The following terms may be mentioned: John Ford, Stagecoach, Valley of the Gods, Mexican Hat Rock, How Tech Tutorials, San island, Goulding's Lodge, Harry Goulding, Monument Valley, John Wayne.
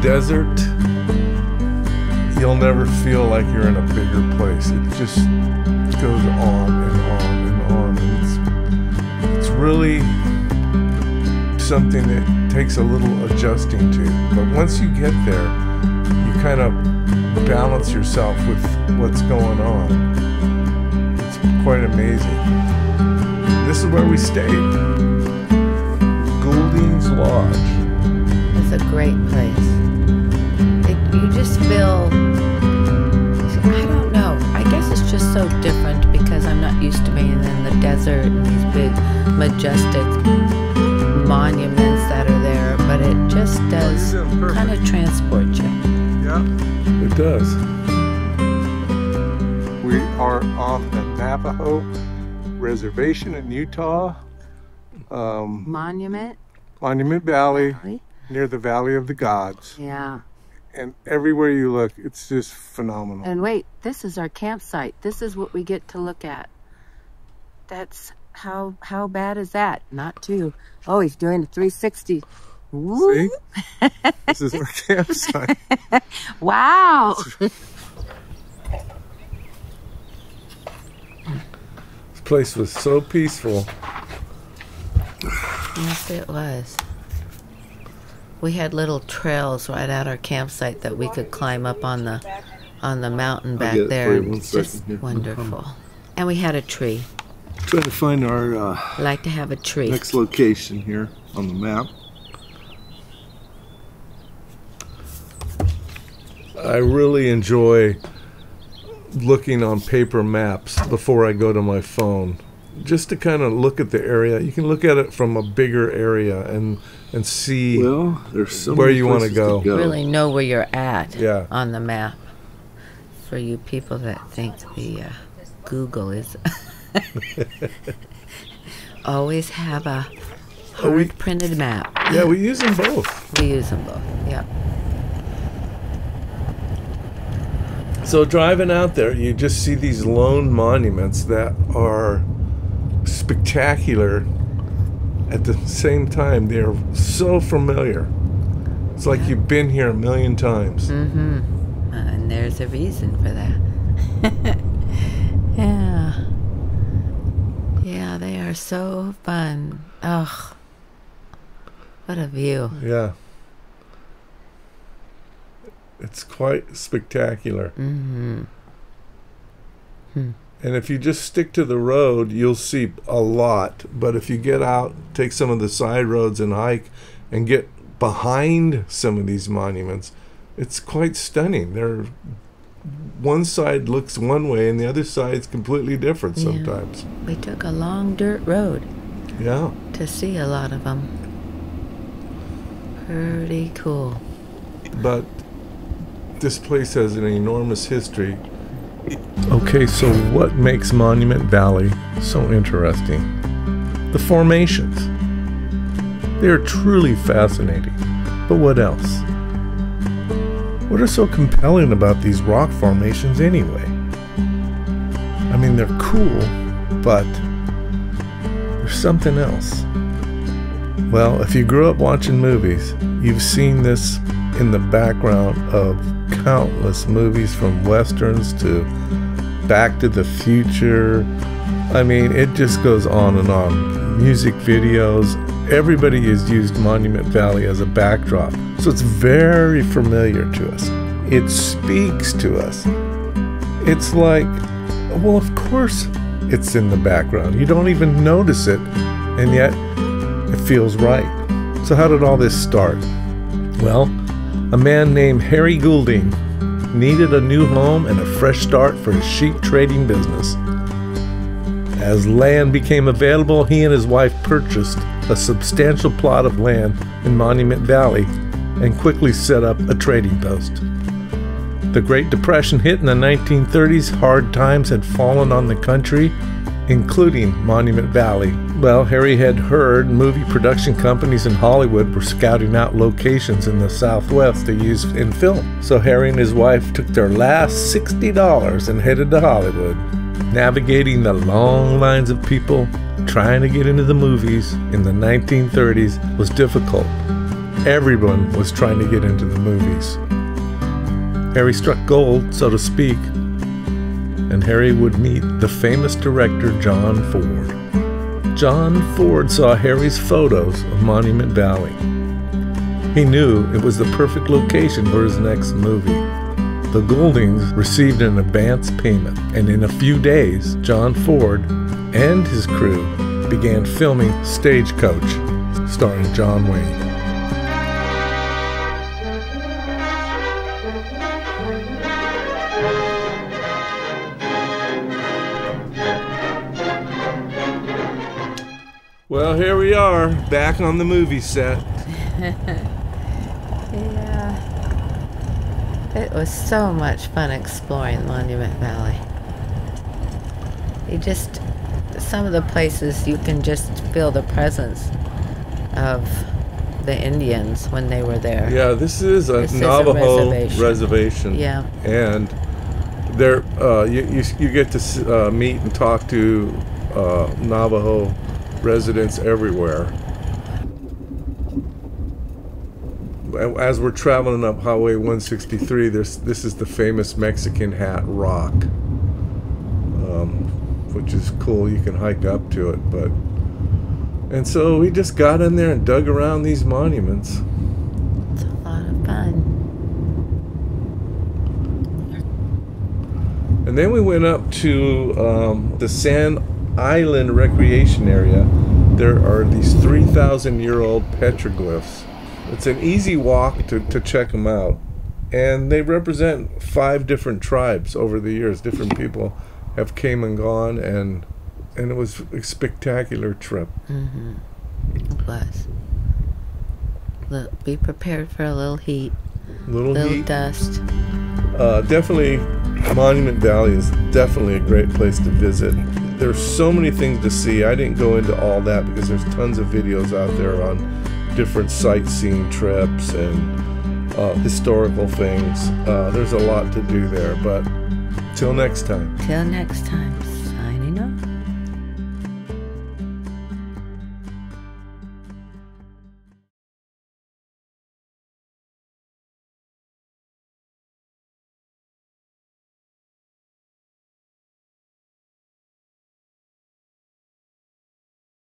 desert, you'll never feel like you're in a bigger place. It just goes on and on and on. And it's really something that takes a little adjusting to. But once you get there, you kind of balance yourself with what's going on. It's quite amazing. This is where we stayed. Goulding's Lodge. It's a great place. You just feel, I don't know, I guess it's just so different because I'm not used to being in the desert and these big majestic monuments that are there, but it just does kind of transport you. Yeah, it does. We are off the Navajo Reservation in Utah. Monument Valley, near the Valley of the Gods. Yeah. And everywhere you look, it's just phenomenal. And wait, this is our campsite. This is what we get to look at. That's how bad is that? Not too. Oh, he's doing a 360. Woo. See? This is our campsite. Wow. This place was so peaceful. Yes, it was. We had little trails right at our campsite that we could climb up on the mountain back there. It's just wonderful. And we had a tree. Try to find our like to have a tree. Next location here on the map. I really enjoy looking on paper maps before I go to my phone. Just to kind of look at the area. You can look at it from a bigger area and see where you want to go. Really know where you're at on the map. For you people that think the Google is... Always have a hard-printed map. Yeah, we use them both. We use them both, yeah. So driving out there, you just see these lone monuments that are... spectacular. At the same time, they're so familiar. It's like you've been here a million times. Mm-hmm. And there's a reason for that. Yeah. Yeah, they are so fun. Oh, what a view. Yeah. It's quite spectacular. Mm-hmm. Hmm. And if you just stick to the road, you'll see a lot. But if you get out, take some of the side roads and hike and get behind some of these monuments, it's quite stunning. They're, one side looks one way and the other side's completely different sometimes. Yeah. We took a long dirt road to see a lot of them. Pretty cool. But this place has an enormous history. Okay, so what makes Monument Valley so interesting? The formations. They are truly fascinating. But what else? What are so compelling about these rock formations anyway? I mean, they're cool, but there's something else. Well, if you grew up watching movies, you've seen this in the background of countless movies, from westerns to Back to the Future. I mean, it just goes on and on. Music videos, everybody has used Monument Valley as a backdrop, so it's very familiar to us. It speaks to us. It's like, well, of course it's in the background. You don't even notice it, and yet it feels right. So how did all this start? Well, a man named Harry Goulding needed a new home and a fresh start for his sheep trading business. As land became available, he and his wife purchased a substantial plot of land in Monument Valley and quickly set up a trading post. The Great Depression hit in the 1930s. Hard times had fallen on the country, including Monument Valley. Well, Harry had heard movie production companies in Hollywood were scouting out locations in the Southwest to use in film. So Harry and his wife took their last $60 and headed to Hollywood, navigating the long lines of people trying to get into the movies in the 1930s was difficult. Everyone was trying to get into the movies. Harry struck gold, so to speak, and Harry would meet the famous director John Ford. John Ford saw Harry's photos of Monument Valley. He knew it was the perfect location for his next movie. The Gouldings received an advance payment, and in a few days, John Ford and his crew began filming Stagecoach, starring John Wayne. Well, here we are, back on the movie set. Yeah. It was so much fun exploring Monument Valley. You just, some of the places you can just feel the presence of the Indians when they were there. Yeah, this is a Navajo reservation. Yeah. And there, you get to meet and talk to Navajo residents everywhere. As we're traveling up Highway 163, this is the famous Mexican Hat Rock, which is cool. You can hike up to it, but and so we just got in there and dug around these monuments. It's a lot of fun. And then we went up to the San Island recreation area. There are these 3,000-year-old petroglyphs. It's an easy walk to check them out, and they represent 5 different tribes over the years. Different people have came and gone, and it was a spectacular trip. Mm-hmm. It was. Look, be prepared for a little heat, little heat. Dust. Definitely, Monument Valley is definitely a great place to visit. There's so many things to see. I didn't go into all that because there's tons of videos out there on different sightseeing trips and historical things. There's a lot to do there, but till next time. Till next time.